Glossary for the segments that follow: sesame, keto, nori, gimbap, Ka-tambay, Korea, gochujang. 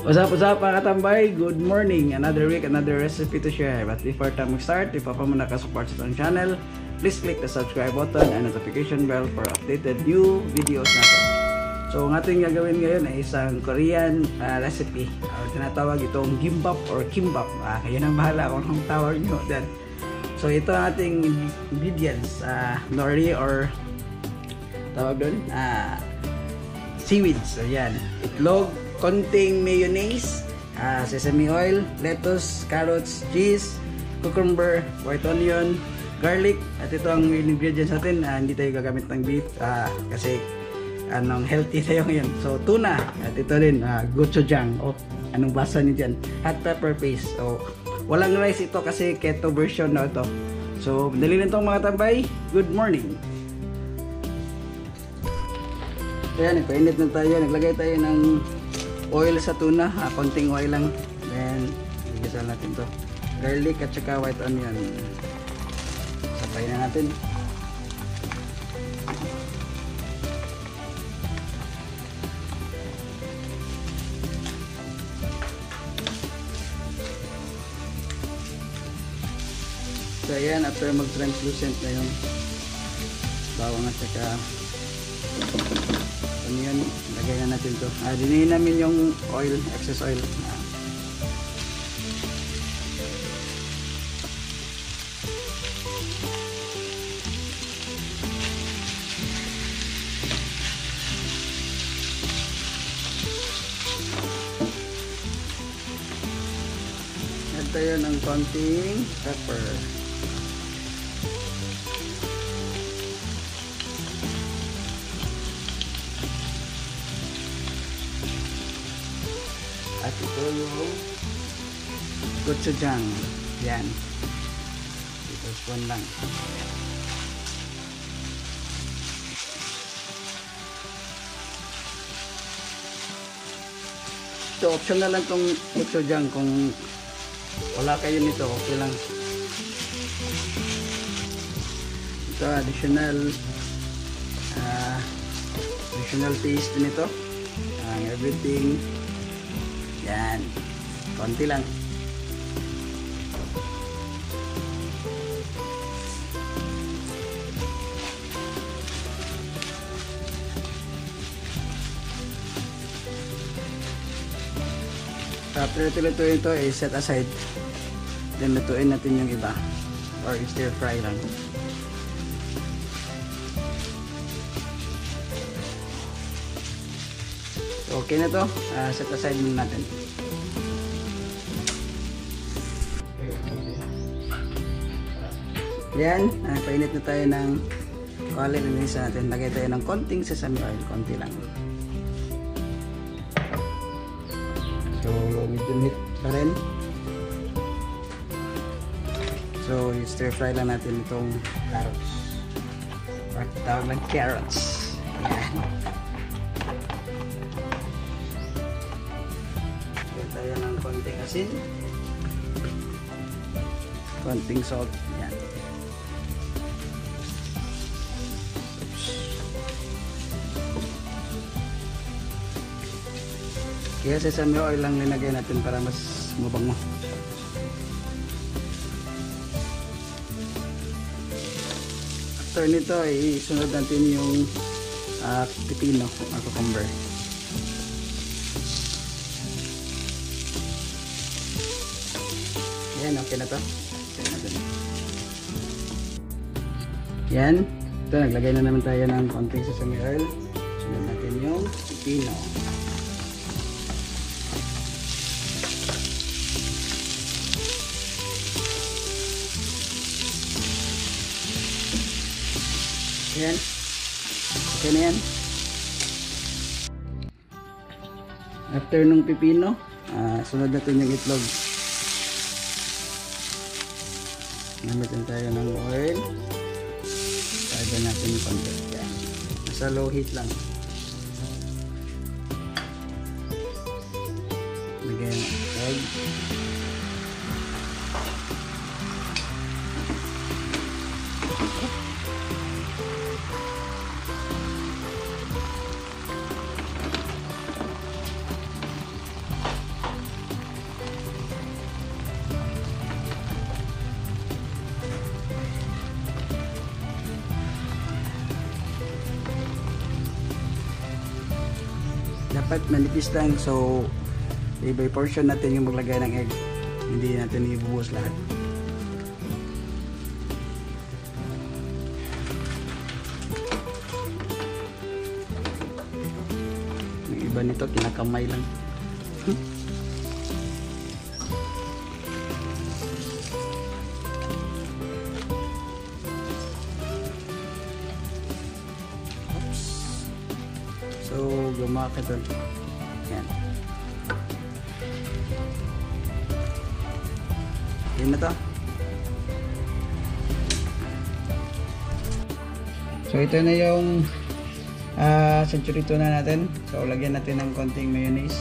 What's up mga katambay? Good morning! Another week, another recipe to share. But before time we start, if pa muna ka-support sa itong channel, please click the subscribe button and notification bell for updated new videos natin. So, ang ating gagawin ngayon ay isang Korean recipe. Tinatawag itong gimbap or kimbap. Kayo nang bahala kung anong tawag nyo. Then, so, ito ang ating ingredients. Nori or tawag doon? Seaweeds. Ayan. Itlog. Konting mayonnaise, sesame oil, lettuce, carrots, cheese, cucumber, white onion, garlic. At ito ang ingredients natin. Hindi tayo gagamit ng beef kasi anong healthy tayo ngayon. So tuna. At ito din gochujang o anong basa niyo dyan. Hot pepper paste. So walang rice ito kasi keto version na ito. So madali na itong mga tambay. Good morning. Ayan, ipainit na tayo. Naglagay tayo ng oil sa tuna, konting oil lang. Then, gisa natin to. Garlic at saka white onion. Sabay na natin. So, ayan, after mag-translucent na yung bawang at saka onion, lagay na natin to. Dinihin namin yung oil, excess oil. Add tayo ng konting pepper. At ito yung gochujang. Yan. Ito spoon lang. So, option na lang itong gochujang. Kung wala kayo nito, okay lang. Ito, additional paste nito. Everything. Yan, konti lang. After lutuin ito, i-set aside. Then lutuin natin yung iba or stir fry lang. Okay na to, set aside muna natin. Yan, painit na tayo ng kawali na nilisa natin. Lagay tayo ng konting sesame oil, konti lang. So, medyo neat pa rin. So, stir fry lang natin itong carrots. Or tawag ng carrots. Yan. Tayo ng konting asin, konting salt, yan. Kaya sesame oil lang linagay natin para mas mabango. After nito, isunod natin yung pipino or cucumber. Yan, okay na to. Yan. Ito, naglagay na naman tayo ng konting sesame oil. Sunod natin yung pipino. Yan. Okay na yan. After nung pipino, sunod natin yung itlog. Namitin tayo ng oil. Tayo natin yung konti. Yan. Nasa low heat lang. Lagyan ng egg. manipis lang. So, by portion natin yung maglagay ng egg. Hindi natin ibuhos lahat. Yung iba nito, kinakamay lang. Oops. So, gumawa ka doon. Yan. Yun na to. So ito na yung sanchurito na natin. So lagyan natin ng konting mayonnaise.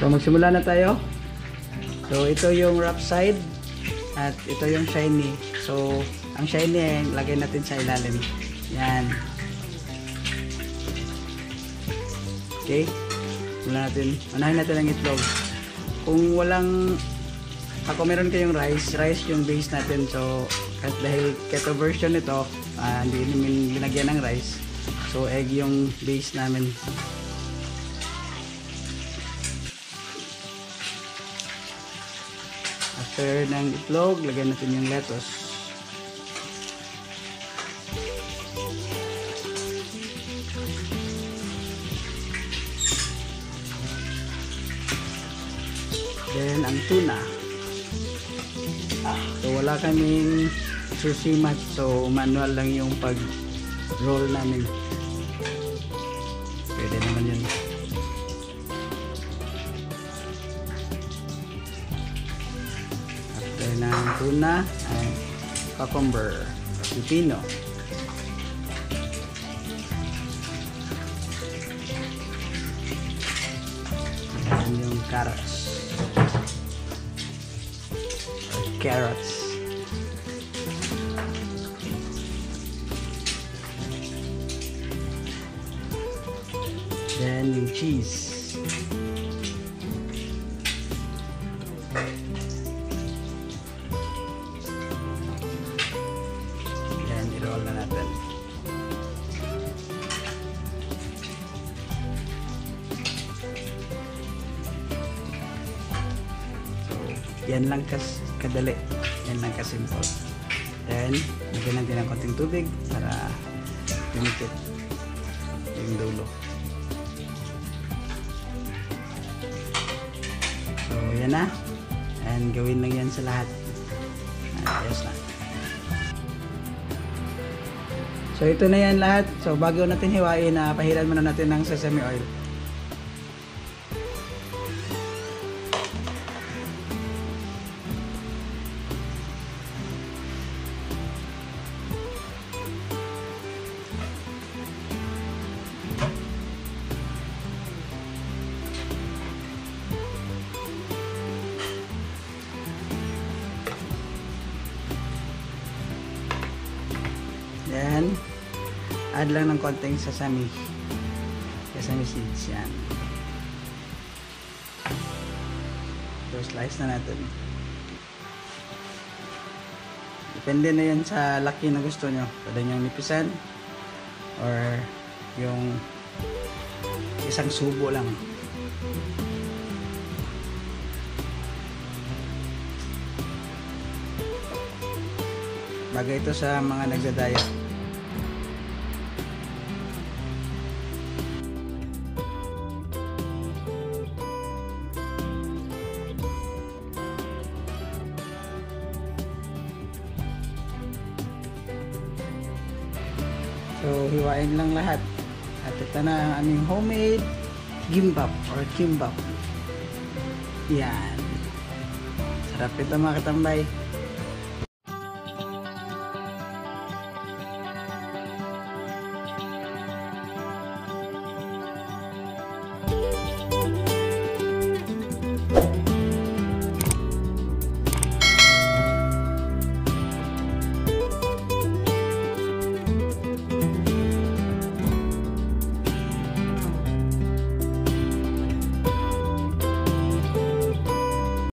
So magsimula na tayo. So ito yung rough side at ito yung shiny. So ang shiny ay lagay natin sa ilalim. Yan. Okay. Unahin natin. Unahin natin ang itlog. Kung walang ako meron kayong rice, rice yung base natin. So dahil keto version ito, hindi namin binagyan ng rice. So egg yung base namin. After ng itlog, lagyan natin yung lettuce. Then, ang tuna. So, wala kaming sushi mat. So, manual lang yung pag-roll namin. Pwede naman yun. Ng tuna and cucumber, pipino. And yung carrots. Carrots. Then yung cheese. Yan lang kadali. Yan lang kasimple. Then, magyan natin ng konting tubig para dumikit yung dulo. So, yan na. And gawin lang yan sa lahat. Ayos na. So, ito na yan lahat. So, bago natin hiwain, pahiran muna natin ng sesame oil. Then, add lang ng konting sesame seeds, yan. So, slice na natin. Depende na yan sa laki na gusto nyo. Pwede nyo nipisan or yung isang subo lang. Bagay ito sa mga nagda-diet. So, hiwain lang lahat. At ito na ang aming homemade gimbap or kimbap. Yan. Sarap ito mga katambay.